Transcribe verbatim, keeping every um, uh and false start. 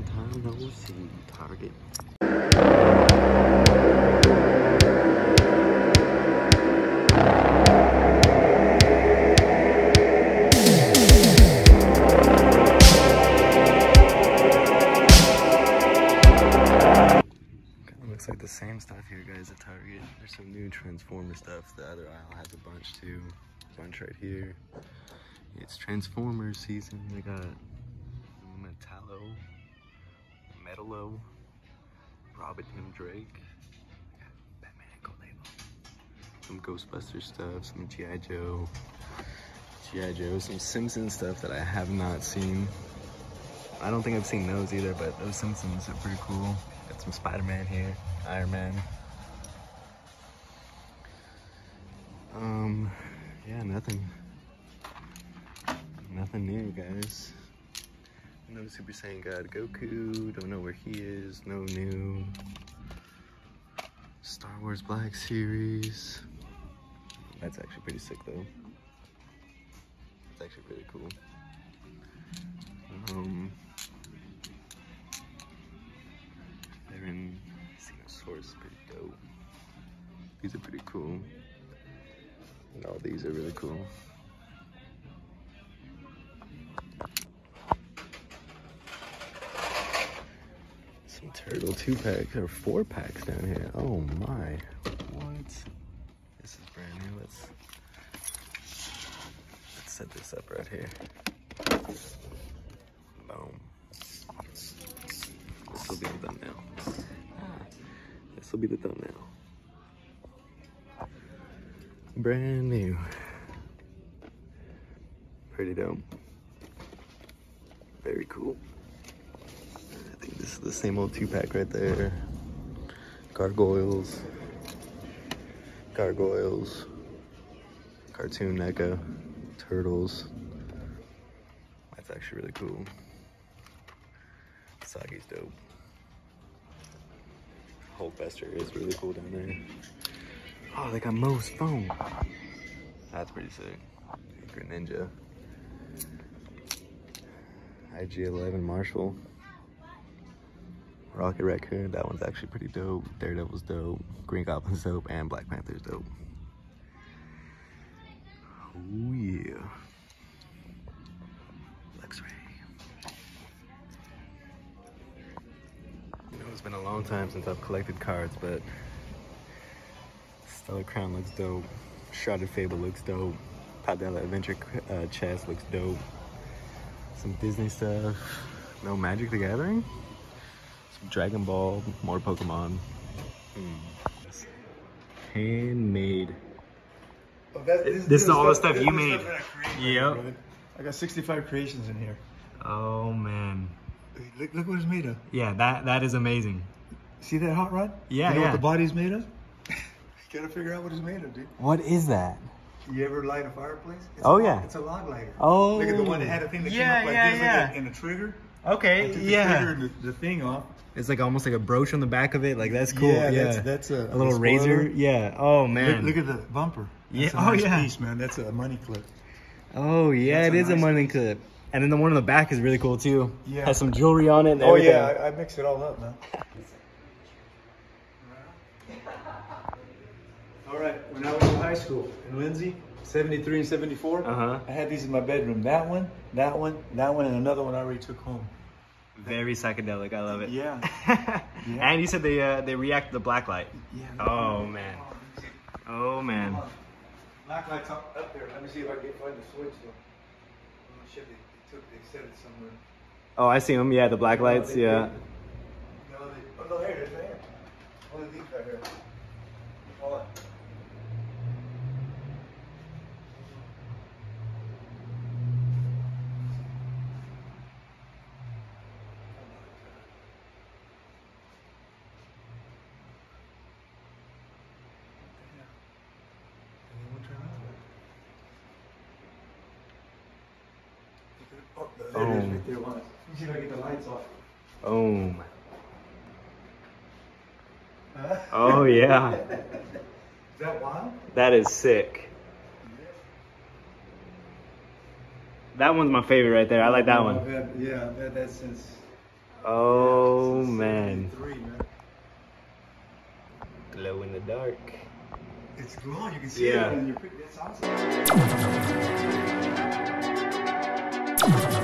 long time no see, Target. Looks like the same stuff here, guys, at Target. There's some new Transformer stuff. The other aisle has a bunch too. A bunch right here. It's Transformer season. They got Metallo, Metallo, Robin Him Drake, Batman and Gold Label, some Ghostbusters stuff, some G I Joe, G I Joe, some Simpsons stuff that I have not seen. I don't think I've seen those either, but those Simpsons are pretty cool. Got some Spider-Man here, Iron Man. Um, yeah, nothing. Nothing new, guys. No Super Saiyan God Goku, don't know where he is, no new Star Wars Black Series. That's actually pretty sick though. That's actually pretty cool. Um, they're in Xenosaurus, pretty dope. These are pretty cool. And all these are really cool. Some turtle two-pack or four-packs down here. Oh my, what? This is brand new. Let's let's set this up right here. Boom. This will be the thumbnail. Ah, this will be the thumbnail. Brand new. Pretty dope. Very cool. I think this is the same old two-pack right there. Gargoyles. Gargoyles. Cartoon NECA. Turtles. That's actually really cool. Sagi's dope. Hulkbuster is really cool down there. Oh, they got Moe's phone. That's pretty sick. Greninja. I G eleven Marshall. Rocket Raccoon, that one's actually pretty dope. Daredevil's dope, Green Goblin's dope, and Black Panther's dope. Oh yeah. Luxray. You know, it's been a long time since I've collected cards, but Stellar Crown looks dope. Shrouded Fable looks dope. Padella Adventure uh, Chest looks dope. Some Disney stuff. No Magic the Gathering? Dragon Ball, more Pokemon. Mm. Handmade. Oh, that, this, this, this is all the stuff, stuff you made. Stuff I yep. Right? I got sixty-five creations in here. Oh man. Look, look what it's made of. Yeah, that that is amazing. See that hot rod? Yeah. You know yeah. what the body's made of? You gotta figure out what it's made of, dude. What is that? You ever light a fireplace? It's oh a, yeah. It's a log lighter. Oh. Look at the one that had a thing that yeah, came up yeah, like this yeah. like a, and a trigger. Okay. I took the yeah. The, the thing off. It's like almost like a brooch on the back of it. Like that's cool. Yeah. yeah. That's, that's a, a little razor. Yeah. Oh man. Look, look at the bumper. That's yeah. A nice oh yeah. Piece, man. That's a money clip. Oh yeah, that's it a is nice a money piece. clip. And then the one on the back is really cool too. Yeah. Has some jewelry on it. And oh everything. yeah. I, I mix it all up, man. All right. When I was in high school in Lindsay, seventy-three and seventy-four. Uh-huh. I had these in my bedroom. That one, that one, that one, and another one I already took home. Very psychedelic. I love it. Yeah. yeah. And you said they uh, they react to the black light. Yeah. Oh man. Oh man. Black light's up, up there. Let me see if I can find the switch though. I'm not sure they took. They set it somewhere. Oh, I see them. Yeah, the black lights. They, yeah. They, no, they, oh no, here it is. Right here. Only these right here. Hold on. Oh, there oh. it is right there. Let me see if I get the lights off. Oh. Huh? Oh, yeah. Is that wild? That is sick. Yeah. That one's my favorite right there. I like that oh, one. I've had, yeah, I've had that since Oh, yeah, man. man. Glow in the dark. It's glowing. You can see yeah. it. Yeah. That's awesome.